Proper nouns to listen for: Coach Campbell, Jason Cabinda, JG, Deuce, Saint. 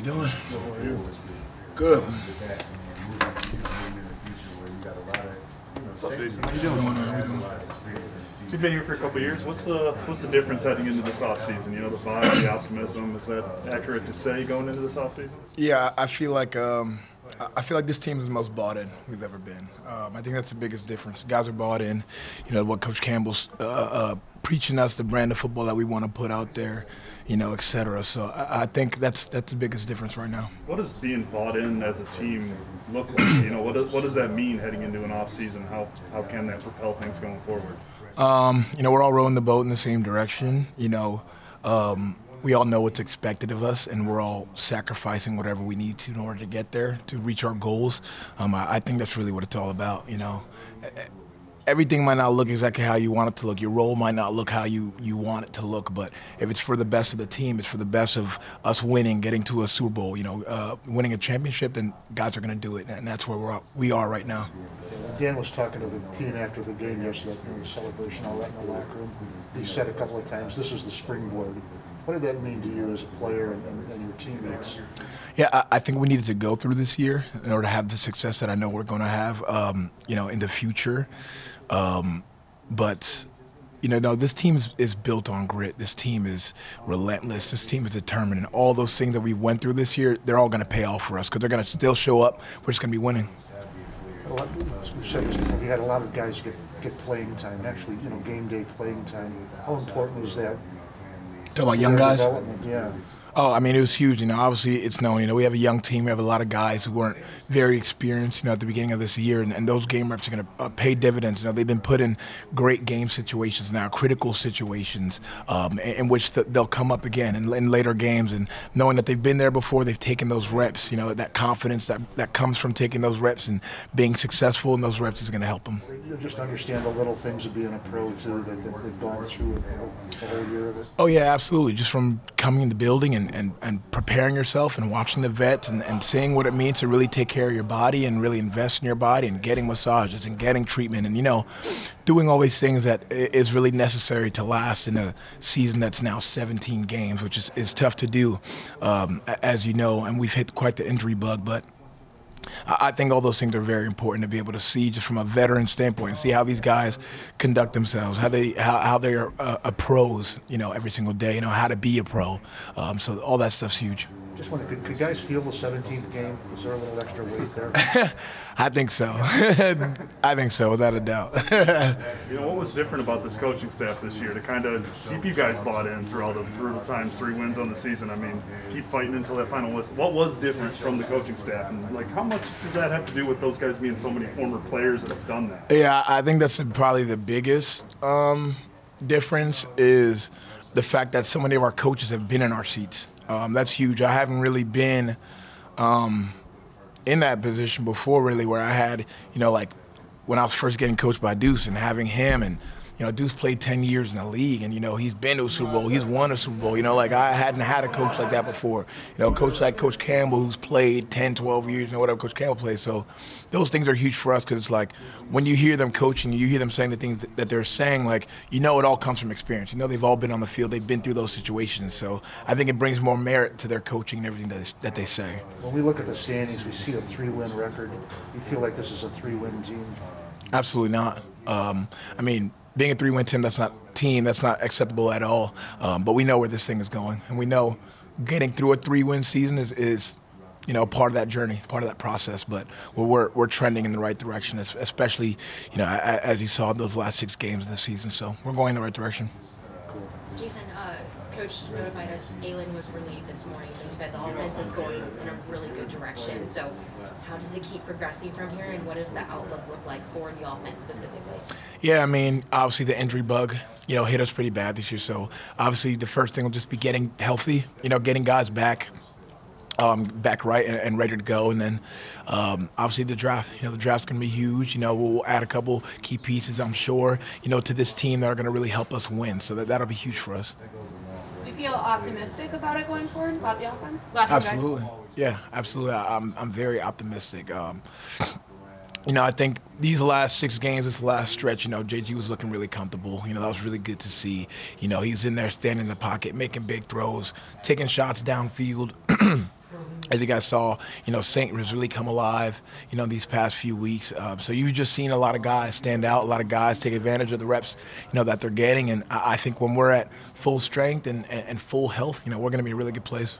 we doing? What you? Good. What's up, Deuce? How you doing? So you've been here for a couple of years. What's the difference heading into this offseason? You know, the vibe, the optimism. Is that accurate to say going into this offseason? Yeah, I feel like this team is the most bought in we've ever been. I think that's the biggest difference. Guys are bought in. You know what Coach Campbell's preaching us, the brand of football that we want to put out there, you know, et cetera. So I think that's the biggest difference right now. What does being bought in as a team look like? You know, what does that mean heading into an off season? How can that propel things going forward? You know, we're all rowing the boat in the same direction. You know. We all know what's expected of us, and we're all sacrificing whatever we need to in order to get there, to reach our goals. I think that's really what it's all about, you know. Everything might not look exactly how you want it to look. Your role might not look how you want it to look, but if it's for the best of the team, it's for the best of us winning, getting to a Super Bowl, you know, winning a championship, then guys are going to do it, and that's where we are right now. Dan was talking to the team after the game yesterday, during the celebration, all that in the locker room. He said a couple of times, this is the springboard. What did that mean to you as a player and your teammates? Yeah, I think we needed to go through this year in order to have the success that I know we're going to have, you know, in the future. But, you know, no, this team is built on grit. This team is relentless. This team is determined. And all those things that we went through this year, they're all going to pay off for us because they're going to still show up. We're just going to be winning. You had a lot of guys get playing time, actually, you know, game day playing time. How important was that? Talking about young guys? Yeah. Oh, I mean, it was huge. You know, obviously it's known, you know, we have a young team. We have a lot of guys who weren't very experienced, you know, at the beginning of this year. And those game reps are going to pay dividends. You know, they've been put in great game situations now, critical situations in which they'll come up again in later games. And knowing that they've been there before, they've taken those reps, you know, that confidence that comes from taking those reps and being successful in those reps is going to help them. You just understand the little things of being a pro, too, that they've gone through the whole year of it. Oh, yeah, absolutely. Just from coming in the building and preparing yourself and watching the vets and seeing what it means to really take care of your body and really invest in your body and getting massages and getting treatment and, you know, doing all these things that is really necessary to last in a season that's now 17 games, which is tough to do, as you know, and we've hit quite the injury bug, but I think all those things are very important to be able to see just from a veteran standpoint and see how these guys conduct themselves, how they're pros, you know, every single day, you know, how to be a pro. So all that stuff's huge. Just wonder, could guys feel the 17th game? Was there a little extra weight there? I think so. I think so, without a doubt. You know, what was different about this coaching staff this year to kind of keep you guys bought in through all the brutal times, 3 wins on the season? I mean, keep fighting until that final whistle. What was different from the coaching staff? And, like, how much did that have to do with those guys being so many former players that have done that? Yeah, I think that's probably the biggest difference is the fact that so many of our coaches have been in our seats. That's huge. I haven't really been in that position before, really, where I had, you know, like when I was first getting coached by Deuce and having him and, you know, Deuce played 10 years in the league and, you know, he's been to a Super Bowl, he's won a Super Bowl. You know, like I hadn't had a coach like that before. You know, a coach like Coach Campbell who's played 10, 12 years, you know, whatever Coach Campbell plays. So those things are huge for us because it's like when you hear them coaching, you hear them saying the things that they're saying, like, you know, it all comes from experience. You know, they've all been on the field. They've been through those situations. So I think it brings more merit to their coaching and everything that they say. When we look at the standings, we see a 3-win record. You feel like this is a 3-win team? Absolutely not. I mean, being a 3-win team, that's not acceptable at all. But we know where this thing is going, and we know getting through a 3-win season is, you know, part of that journey, part of that process. But we're trending in the right direction, especially, you know, as you saw those last 6 games of the season. So we're going in the right direction. Jason, Coach notified us Aylin was relieved this morning, but you said the offense is going in a really good direction. So how does it keep progressing from here, and what does the outlook look like for the offense specifically? Yeah, I mean, obviously the injury bug, you know, hit us pretty bad this year. So obviously the first thing will just be getting healthy, you know, getting guys back right and ready to go. And then obviously the draft, you know, the draft's going to be huge. You know, we'll add a couple key pieces, I'm sure, you know, to this team that are going to really help us win. So that'll be huge for us. Do you feel optimistic about it going forward, about the offense? Absolutely. Yeah, absolutely. I'm very optimistic. You know, I think these last 6 games, this last stretch, you know, JG was looking really comfortable. You know, that was really good to see. You know, he was in there standing in the pocket, making big throws, taking shots downfield. I think I saw, you know, Saint has really come alive, you know, these past few weeks. So you've just seen a lot of guys stand out, a lot of guys take advantage of the reps, you know, that they're getting. And I think when we're at full strength and full health, you know, we're going to be a really good place.